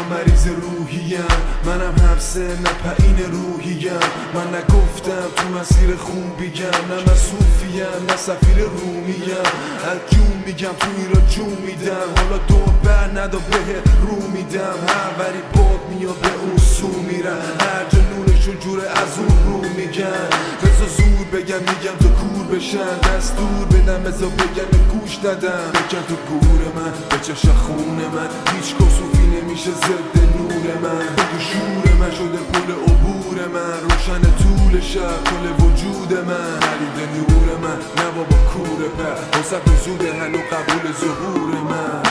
من مریض روحیم، منم حبس نپعین روحیم. من نگفتم تو مسیر خون بگم، نه من صوفیم نه سفیر رومیم. از جون میگم تو این را جون میدم، حالا دور بر ندا به رو میدم. هر وری باد میاد به اون سو میرم، هر جا نورش و جوره از اون رو میگن. بزا زور بگم میگم تو کور بشن، دستور بدم بزا بگم گوش ندم. بگم تو گور من بچش خون من، هیچ کسوفی نمیشه ضد نور من. بگو شور من شده پل عبور من، روشن طول شب پل وجود من. حرید نور من نه بابا کور پر، حسب زوده هنو قبول ظهور من.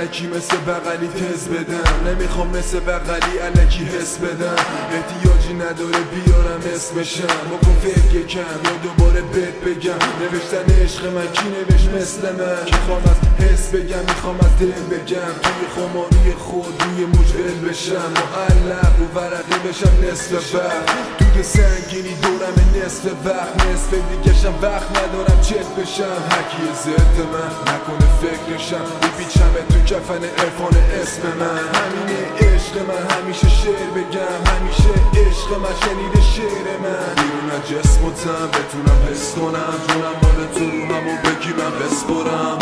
الکی مثل بغلی تز بدم، نمیخوام مثل بغلی الکی حس بدم. احتیاجی نداره بیارم اسمشم، بکن فکر کم یا دوباره بد بگم. نوشتن عشق من کی نوشت مثل من؟ میخوام از حس بگم، میخوام از دل بگم. توی خماری خود روی مجبل بشم، معلق و ورقی بشم نصف بر. توی سنگینی دورم نصف وقت، نصف دیگشم وقت ندارم چت بشم. هرکی ضد من نکنه فکرشم، بپیچمه تو کفن عرفان اسم من. همینه عشق من همیشه شعر بگم، همیشه عشق من شنیده شعر من. بیرون از جسم و تن بتونم حس کنم، جونم مال تو روحم و بگی من بسپرم.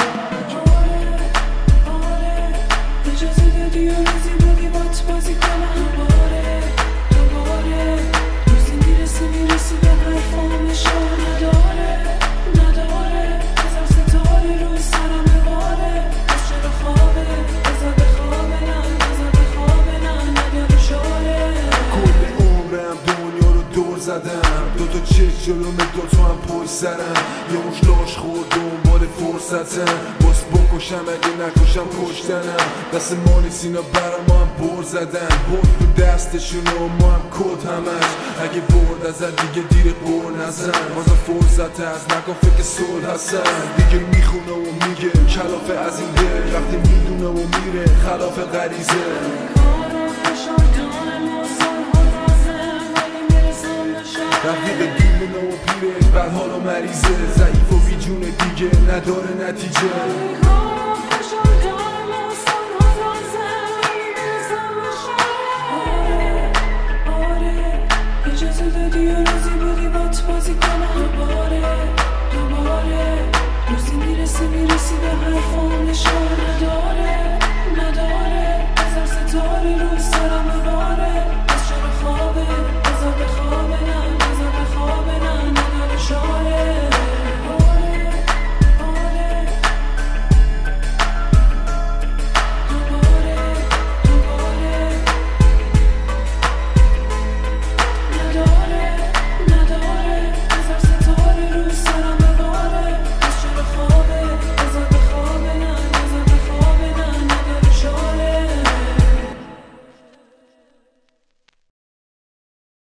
اجازه دادی و روزی بگی بات بازی کنم، دوباره روزی میرسی به حرفام نشان نداره. بذار ستاره روی سرم بباره، بس چرا خوابه، بذار بخوابنم، بذار بخوابنم، نبیا بشاره. کل عمرم دنیا رو دور زدم، دوتا چشم جلومه دوتا هم پشت سرم. یه مش لاش خورد دنبال فرصتم، بس بکشم اگه نکشم کشتنم. دست ما نیست اینا برا ما هم بر زدن، برد تو دستشون و ما هم کد همش. اگه برد ازت دیگه دیر قول نزن، بازا فرصت هست نکن فکر صلح هستن. دیگه میخونه و میگه کلافه از این دل، وقتی میدونه و میره خلاف غریزه. رفیق دونه و پیره بدحال و مریضه، ضعیف و بیجونه دیگه نداره نتیجه.